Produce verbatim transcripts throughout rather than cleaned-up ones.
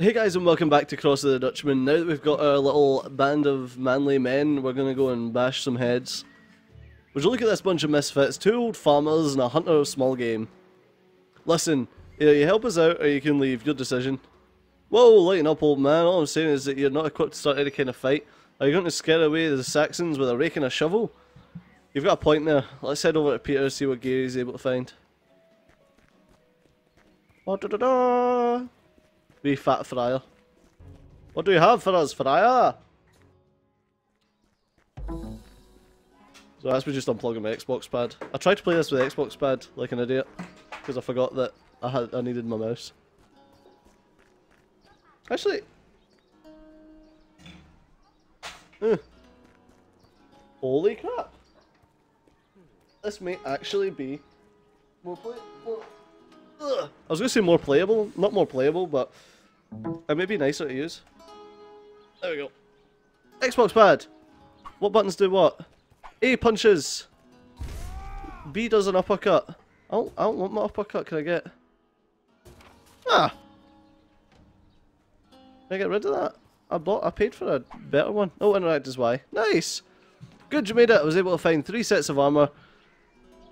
Hey guys, and welcome back to Cross of the Dutchman. Now that we've got our little band of manly men, we're gonna go and bash some heads. Would you look at this bunch of misfits, two old farmers and a hunter of small game. Listen, either you help us out or you can leave, your decision. Whoa, lighten up old man, all I'm saying is that you're not equipped to start any kind of fight. Are you going to scare away the Saxons with a rake and a shovel? You've got a point there. Let's head over to Peter and see what gear he's able to find. Oh, da da da! Wee fat friar. What do you have for us, friar? So that's me just unplugging my Xbox pad. I tried to play this with the Xbox pad like an idiot, because I forgot that I had I needed my mouse. Actually... Uh, holy crap! This may actually be more play... More I was going to say more playable, not more playable, but it may be nicer to use. There we go. Xbox pad! What buttons do what? A punches! B does an uppercut. I don't, I don't want my uppercut, can I get? Ah! Can I get rid of that? I bought, I paid for a better one. Oh, interact is Y. Nice! Good, you made it! I was able to find three sets of armour.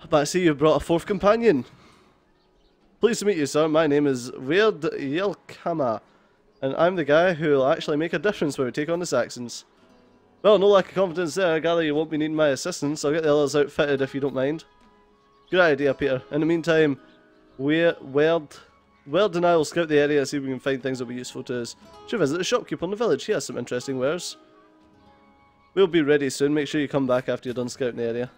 But I see you brought a fourth companion. Pleased to meet you, sir. My name is Weird Yelkama, and I'm the guy who will actually make a difference when we take on the Saxons. Well, no lack of confidence there. I gather you won't be needing my assistance. I'll get the others outfitted if you don't mind. Good idea, Peter. In the meantime, Weird, Weird, Weird and I will scout the area and see if we can find things that will be useful to us. Should visit the shopkeeper in the village. He has some interesting wares. We'll be ready soon. Make sure you come back after you're done scouting the area.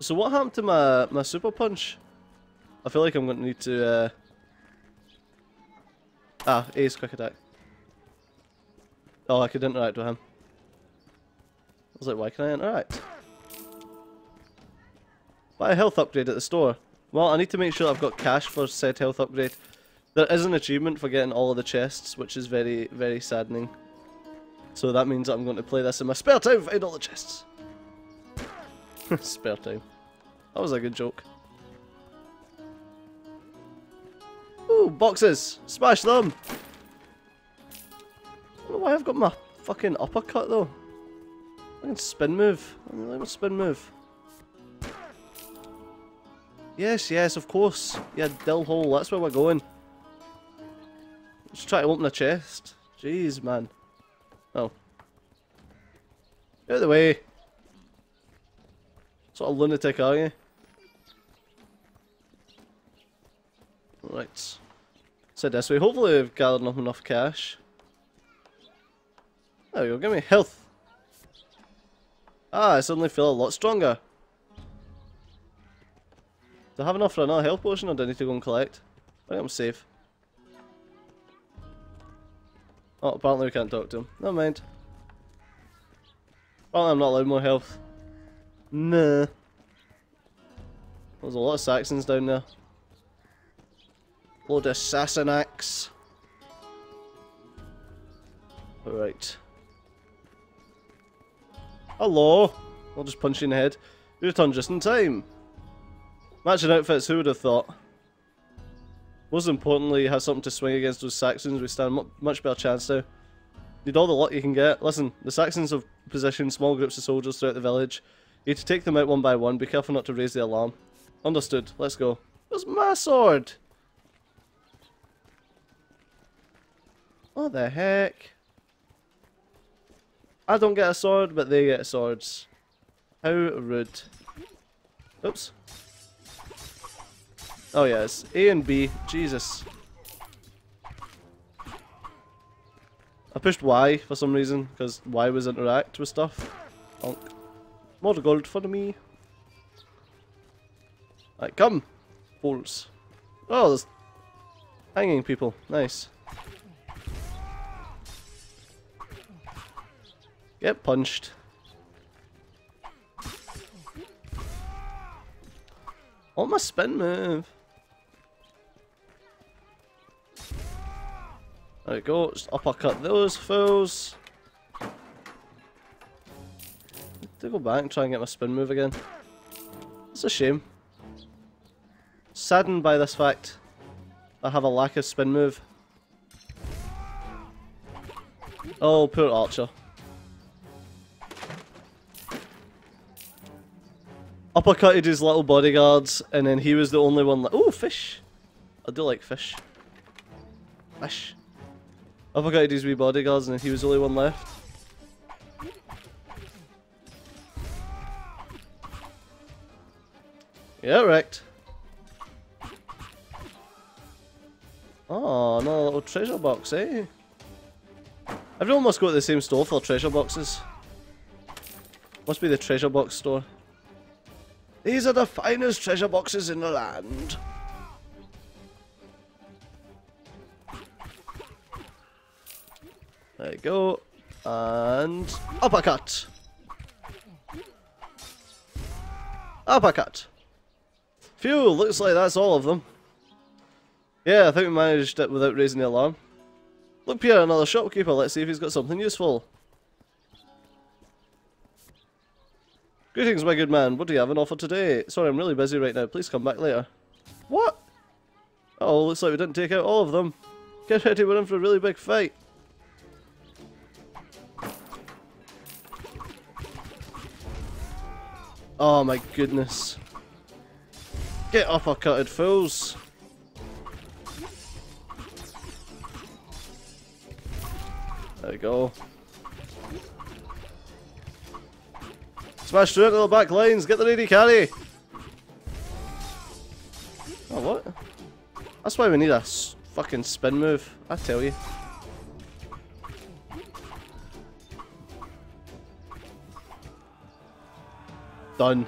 So what happened to my, my super punch? I feel like I'm going to need to... Uh... Ah, A's quick attack. Oh, I could interact with him. I was like, why can I interact? Buy a health upgrade at the store. Well, I need to make sure I've got cash for said health upgrade. There is an achievement for getting all of the chests, which is very, very saddening. So that means I'm going to play this in my spare time and find all the chests. Spare time. That was a good joke. Ooh, boxes! Smash them! I don't know why I've got my fucking uppercut though. I can spin move. I really want spin move. Yes, yes, of course. Yeah, dill hole, that's where we're going. Let's try to open a chest. Jeez, man. Oh. Out of the way. Sort of lunatic, are you? Right. So this way. Hopefully we've gathered up enough cash. There we go. Give me health. Ah, I suddenly feel a lot stronger. Do I have enough for another health potion or do I need to go and collect? I think I'm safe. Oh, apparently we can't talk to him. Never mind. Apparently I'm not allowed more health. Nah. There's a lot of Saxons down there. Load of Sassanax. Alright. Hello! I'll just punch you in the head. You returned just in time. Matching outfits, who would have thought? Most importantly, you have something to swing against those Saxons. We stand a much better chance now. Need all the luck you can get. Listen, the Saxons have positioned small groups of soldiers throughout the village. You need to take them out one by one, be careful not to raise the alarm. Understood, let's go. Where's my sword? What the heck? I don't get a sword, but they get swords. How rude. Oops. Oh yeah, it's A and B. Jesus. I pushed Y for some reason, because Y was interact with stuff. Onk. More gold for me. Right, come! Bolts. Oh, there's hanging people. Nice. Get punched. Oh, my spin move. There we go. Just uppercut those fools. To go back and try and get my spin move again. It's a shame. Saddened by this fact. I have a lack of spin move. Oh, poor Archer. Uppercutted his little bodyguards, and then he was the only one. Oh, fish! I do like fish. Fish. Uppercutted his wee bodyguards, and then he was the only one left. Yeah, wrecked. Oh, another little treasure box, eh? Everyone must go to the same store for treasure boxes. Must be the treasure box store. These are the finest treasure boxes in the land. There you go. And uppercut. Uppercut. Phew, looks like that's all of them. Yeah, I think we managed it without raising the alarm. Look, Pierre, another shopkeeper. Let's see if he's got something useful. Greetings, my good man. What do you have an offer today? Sorry, I'm really busy right now. Please come back later. What? Oh, looks like we didn't take out all of them. Get ready, we're in for a really big fight. Oh my goodness. Get uppercutted, fools. There we go. Smash through it to the back lines, get the needy carry! Oh, what? That's why we need a s fucking spin move, I tell you. Done.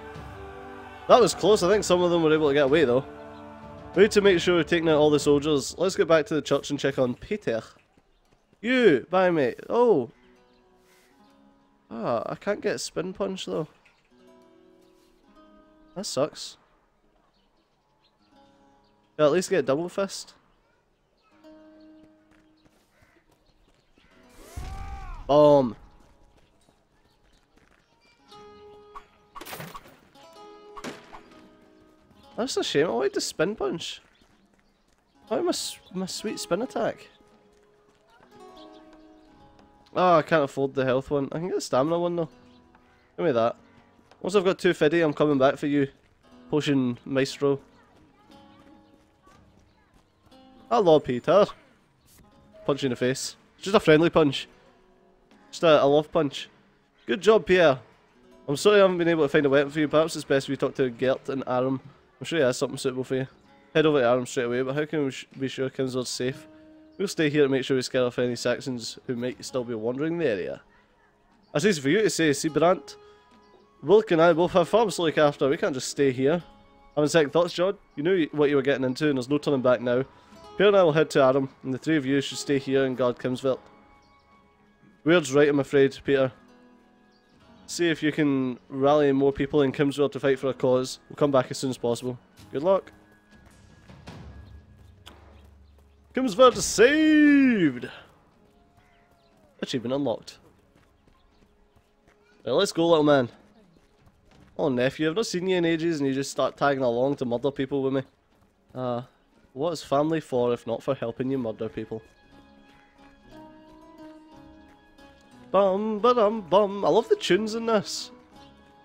That was close, I think some of them were able to get away though. We need to make sure we're taking out all the soldiers. Let's get back to the church and check on Peter. You! Bye mate! Oh! Ah, I can't get spin punch though. That sucks. I'll at least get double fist. Bomb. That's a shame. I wanted to spin punch. Oh, my my sweet spin attack. Ah, oh, I can't afford the health one. I can get the stamina one though. Give me that. Once I've got two fiddy, I'm coming back for you, potion maestro. Hello, Peter. Punch in the face. It's just a friendly punch. Just a, a love punch. Good job, Pierre. I'm sorry I haven't been able to find a weapon for you. Perhaps it's best if you talk to Gerrit and Arum. I'm sure he has something suitable for you. Head over to Arum straight away, but how can we be sure Kingsford's safe? We'll stay here to make sure we scare off any Saxons who might still be wandering the area. That's easy for you to say, see Brant? Wilk and I both have farms to look after, we can't just stay here. Having second thoughts, John? You knew what you were getting into and there's no turning back now. Pierre and I will head to Adam, and the three of you should stay here and guard Kimsville. Weird's right, I'm afraid, Peter. See if you can rally more people in Kimsville to fight for a cause. We'll come back as soon as possible. Good luck. Kimsville saved! Achievement unlocked. Right, let's go, little man. Oh, nephew, I've not seen you in ages and you just start tagging along to murder people with me. Uh, what is family for if not for helping you murder people? Bum, ba-dum, bum. I love the tunes in this.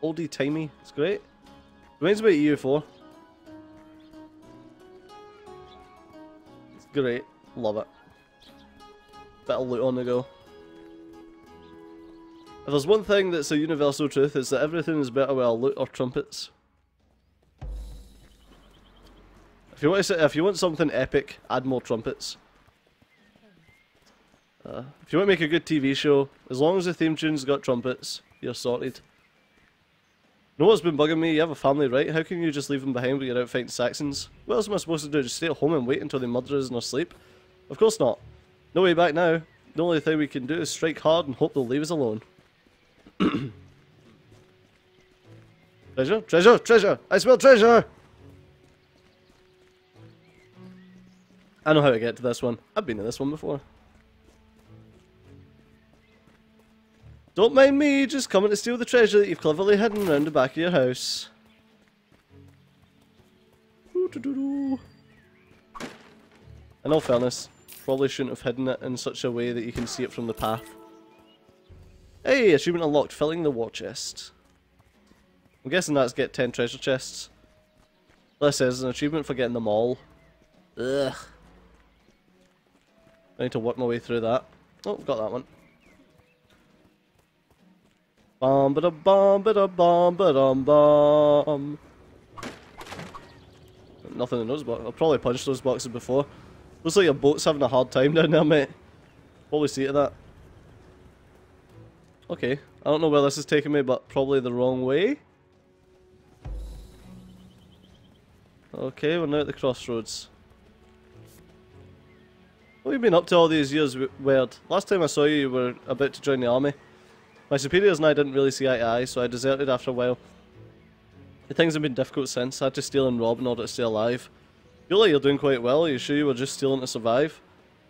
Oldie timey, it's great. Reminds me of E U four. Great, love it. Bit of loot on the go. If there's one thing that's a universal truth, it's that everything is better with a lute or trumpets. If you want, to, if you want something epic, add more trumpets. Uh, if you want to make a good T V show, as long as the theme tune's got trumpets, you're sorted. You know what's been bugging me? You have a family, right? How can you just leave them behind when you're out fighting Saxons? What else am I supposed to do? Just stay at home and wait until they murder us in our sleep? Of course not. No way back now. The only thing we can do is strike hard and hope they'll leave us alone. Treasure? Treasure? Treasure! I smell treasure! I know how to get to this one. I've been in this one before. Don't mind me, just coming to steal the treasure that you've cleverly hidden around the back of your house. Doo -doo -doo -doo. In all fairness, probably shouldn't have hidden it in such a way that you can see it from the path. Hey, achievement unlocked, filling the war chest. I'm guessing that's get ten treasure chests. This is an achievement for getting them all. Ugh. I need to work my way through that. Oh, got that one. Bum ba da bum ba da bum ba dum bum. Nothing in those boxes. I've probably punched those boxes before. Looks like your boat's having a hard time down there, mate. Probably see to that. Okay. I don't know where this is taking me, but probably the wrong way. Okay, we're now at the crossroads. What have you been up to all these years, Weird? Last time I saw you, you were about to join the army. My superiors and I didn't really see eye to eye, so I deserted after a while. The things have been difficult since. I had to steal and rob in order to stay alive. You look like you're doing quite well. Are you sure you were just stealing to survive?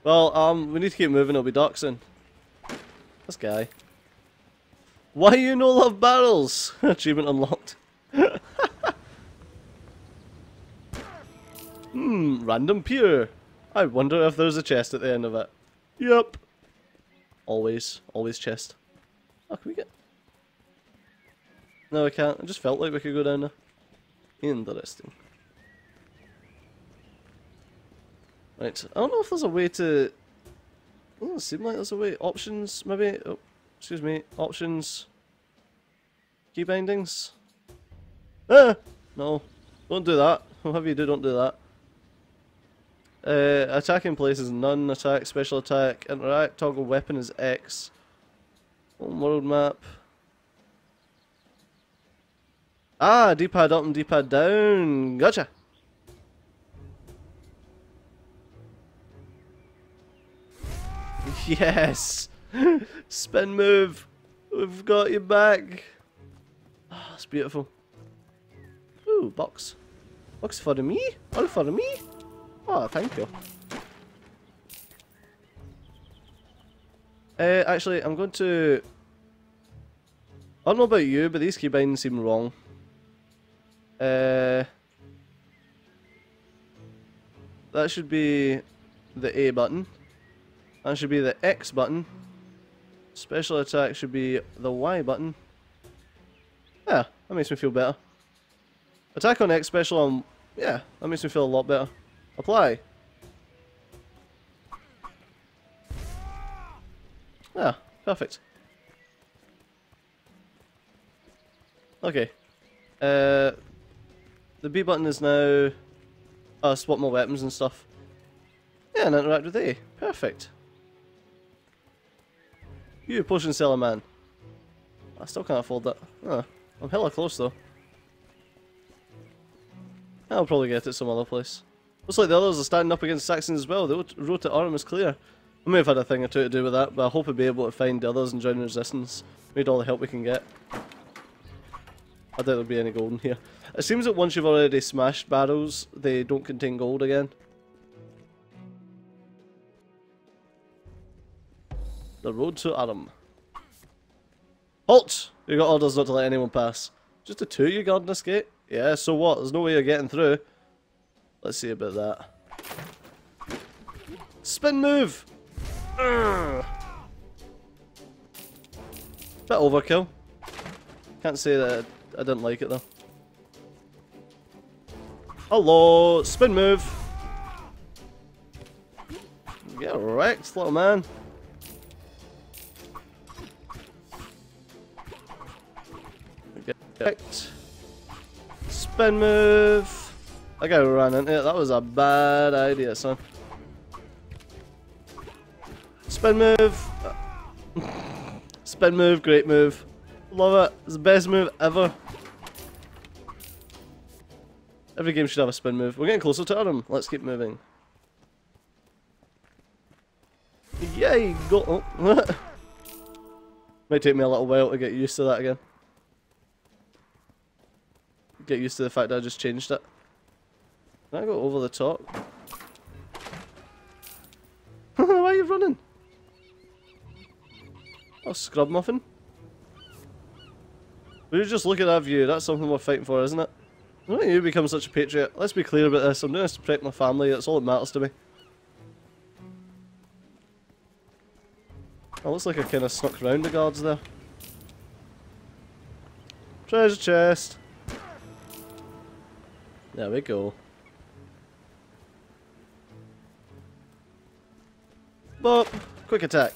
Well, um, we need to keep moving. It'll be dark soon. This guy. Why you no love barrels? Achievement unlocked. Hmm, random pier. I wonder if there's a chest at the end of it. Yep. Always, always chest. Oh, can we get... No, I can't. I just felt like we could go down there. Interesting. Right, I don't know if there's a way to... It doesn't seem like there's a way. Options, maybe? Oh, excuse me. Options. Key bindings. Ah! No. Don't do that. Whatever you do, don't do that. Uh, attack in place is none. Attack, special attack, interact, toggle weapon is X. Open world map. Ah, D-pad up and D-pad down. Gotcha. Yes. Spin move. We've got you back. Ah, oh, it's beautiful. Ooh, box. Box for me. All for me. Oh, thank you. Uh, actually, I'm going to. I don't know about you, but these keybinds seem wrong. Uh, that should be the A button. That should be the X button. Special attack should be the Y button. Yeah, that makes me feel better. Attack on X, special on... Yeah, that makes me feel a lot better. Apply. Yeah, perfect. Okay. Uh... The B button is now... Oh, swap my weapons and stuff. Yeah, and interact with A. Perfect. You, potion seller man. I still can't afford that. Oh, I'm hella close though. I'll probably get it some other place. Looks like the others are standing up against Saxons as well. The road to Arum is clear. We may have had a thing or two to do with that, but I hope we'll be able to find the others and join the resistance. We need all the help we can get. I doubt there'll be any gold in here. It seems that once you've already smashed barrels, they don't contain gold again. The road to Arum. Halt! You got orders not to let anyone pass. Just the two of you guarding this gate? Yeah, so what? There's no way you're getting through. Let's see about that. Spin move! Urgh. Bit overkill. Can't say that I didn't like it though. Hello! Spin move! Get wrecked, little man. Get wrecked. Spin move! That guy ran into it. That was a bad idea, son. Spin move! Spin move, great move. Love it. It's the best move ever. Every game should have a spin move. We're getting closer to Adam. Let's keep moving. Yay! Go! Oh. Might take me a little while to get used to that again. Get used to the fact that I just changed it. Can I go over the top? Why are you running? Oh, scrub muffin. We were just looking at that view. That's something we're fighting for, isn't it? Why don't you become such a patriot? Let's be clear about this. I'm doing this to protect my family. That's all that matters to me. It looks like I kind of snuck round the guards there. Treasure chest! There we go. Bop! Quick attack.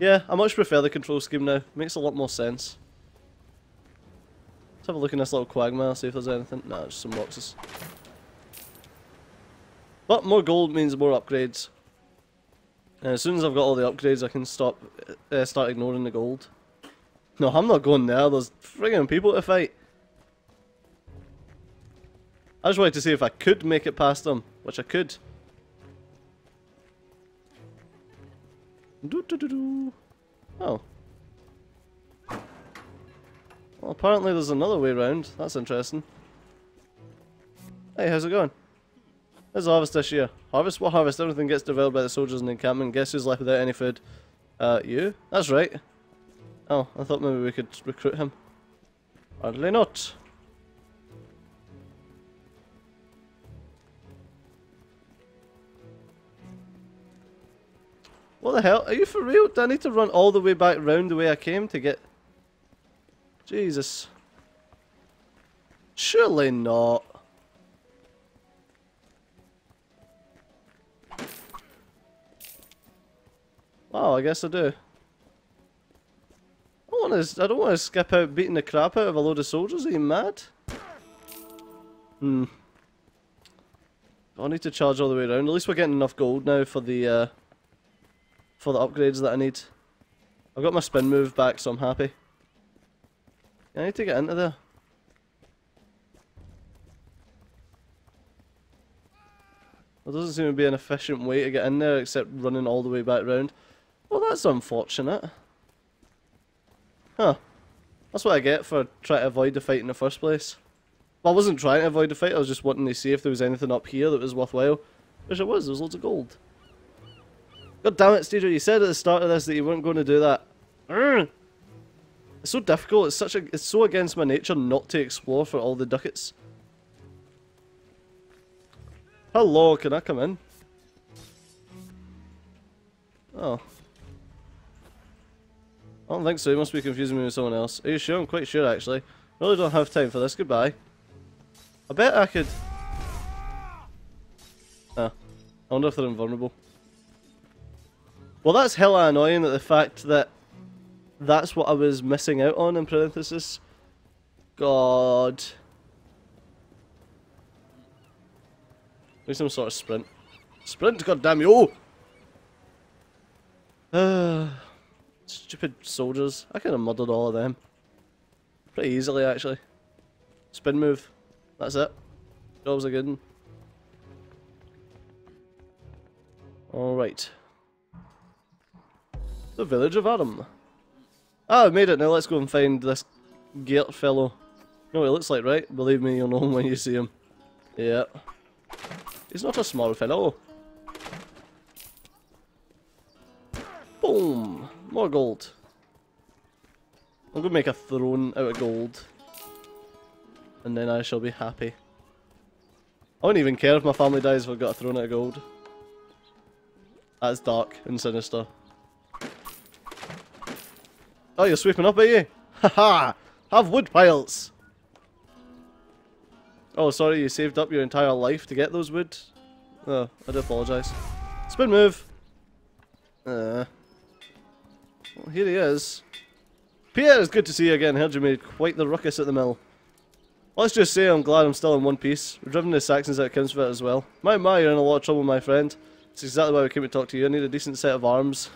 Yeah, I much prefer the control scheme now. Makes a lot more sense. Let's have a look in this little quagmire, see if there's anything. Nah, just some boxes. But more gold means more upgrades. And as soon as I've got all the upgrades, I can stop, uh, start ignoring the gold. No, I'm not going there. There's friggin' people to fight. I just wanted to see if I could make it past them, which I could. Do do do do. Oh. Well, apparently there's another way round. That's interesting. Hey, how's it going? There's harvest this year. Harvest? What harvest? Everything gets devoured by the soldiers in the encampment. Guess who's left without any food? Uh, you? That's right. Oh, I thought maybe we could recruit him. Hardly not. What the hell? Are you for real? Do I need to run all the way back round the way I came to get... Jesus. Surely not. Wow, I guess I do. I don't want to. I don't want to skip out beating the crap out of a load of soldiers. Are you mad? Hmm. I need to charge all the way around. At least we're getting enough gold now for the uh, for the upgrades that I need. I've got my spin move back, so I'm happy. I need to get into there. There doesn't seem to be an efficient way to get in there except running all the way back round. Well, that's unfortunate. Huh. That's what I get for trying to avoid the fight in the first place. Well, I wasn't trying to avoid the fight, I was just wanting to see if there was anything up here that was worthwhile. Which it was, there was loads of gold. God damn it, Steedra, you said at the start of this that you weren't going to do that. Urgh. It's so difficult, it's such a, it's so against my nature not to explore for all the ducats. Hello, can I come in? Oh. I don't think so, you must be confusing me with someone else. Are you sure? I'm quite sure actually. Really don't have time for this, goodbye. I bet I could... Ah. I wonder if they're invulnerable. Well, that's hella annoying that the fact that that's what I was missing out on, in parenthesis. God. Do some sort of sprint. Sprint, goddamn you! Uh, stupid soldiers. I could have murdered all of them. Pretty easily, actually. Spin move. That's it. Job's a good one. Alright. The village of Adam. Ah, I made it now, let's go and find this Geert fellow. You know what he looks like, right? Believe me, you'll know him when you see him. Yeah. He's not a small fellow. Boom! More gold. I'm gonna make a throne out of gold. And then I shall be happy. I wouldn't even care if my family dies if I've got a throne out of gold. That's dark and sinister. Oh, you're sweeping up, are you? Haha! Have wood piles! Oh, sorry, you saved up your entire life to get those wood? Oh, I do apologise. Spin move! Uh, well, here he is. Peter, it's good to see you again. Heard you made quite the ruckus at the mill. Let's just say I'm glad I'm still in one piece. We've driven the Saxons out of Kingsford as well. My, my, you're in a lot of trouble, my friend. That's exactly why we came to talk to you. I need a decent set of arms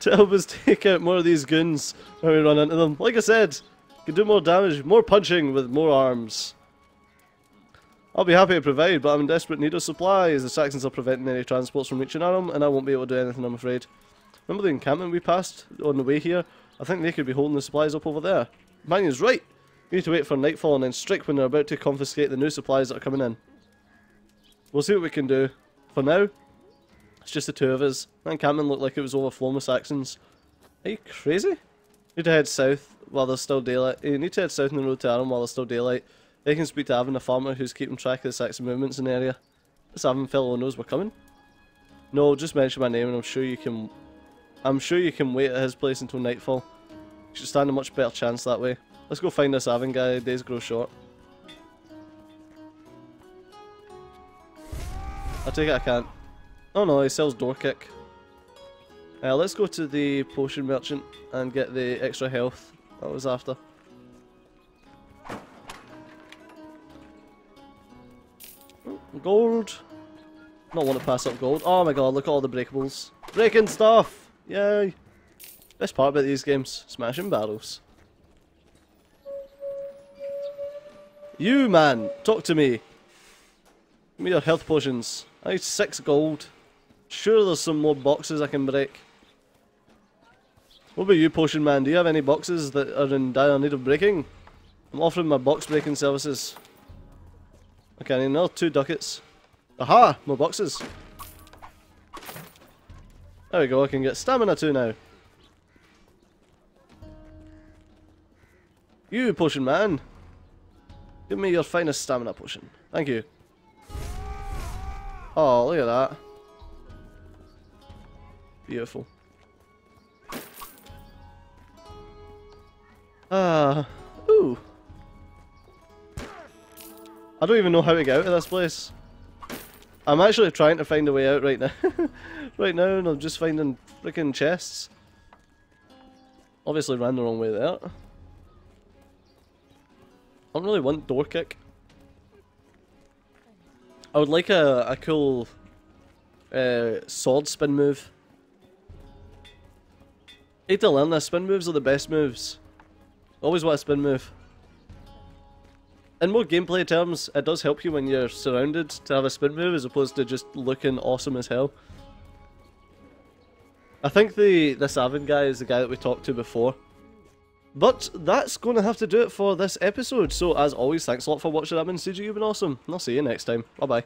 to help us take out more of these goons when we run into them. Like I said, you can do more damage, more punching with more arms. I'll be happy to provide, but I'm in desperate need of supplies. The Saxons are preventing any transports from reaching Arum, and I won't be able to do anything, I'm afraid. Remember the encampment we passed on the way here? I think they could be holding the supplies up over there. Manion's right! You need to wait for nightfall and then strike when they're about to confiscate the new supplies that are coming in. We'll see what we can do. For now, it's just the two of us. That encampment looked like it was overflown with Saxons. Are you crazy? You need to head south while there's still daylight. You need to head south on the road to Arum while there's still daylight. They can speak to Avon, a farmer who's keeping track of the Saxon movements in the area. This Avon fellow knows we're coming. No, just mention my name and I'm sure you can I'm sure you can wait at his place until nightfall. You should stand a much better chance that way. Let's go find this Avon guy, days grow short. I take it I can't. Oh no, he sells door kick. Uh, let's go to the potion merchant and get the extra health I was after. Gold. Not want to pass up gold. Oh my god, look at all the breakables. Breaking stuff! Yay! Best part about these games, smashing barrels. You man, talk to me. Give me your health potions. I need six gold. Sure there's some more boxes I can break. What about you, potion man? Do you have any boxes that are in dire need of breaking? I'm offering my box breaking services. Okay, I need another two ducats. Aha! More boxes! There we go, I can get stamina too now. You, potion man! Give me your finest stamina potion. Thank you. Oh, look at that. Beautiful. Ah. Ooh. I don't even know how to get out of this place. I'm actually trying to find a way out right now. Right now, and I'm just finding freaking chests. Obviously ran the wrong way there. I don't really want door kick. I would like a, a cool uh, sword spin move. I need to learn this. Spin moves are the best moves. Always want a spin move. In more gameplay terms, it does help you when you're surrounded to have a spin move as opposed to just looking awesome as hell. I think the this Avon guy is the guy that we talked to before. But that's going to have to do it for this episode. So as always, thanks a lot for watching. I've been C G, you've been awesome. And I'll see you next time. Bye bye.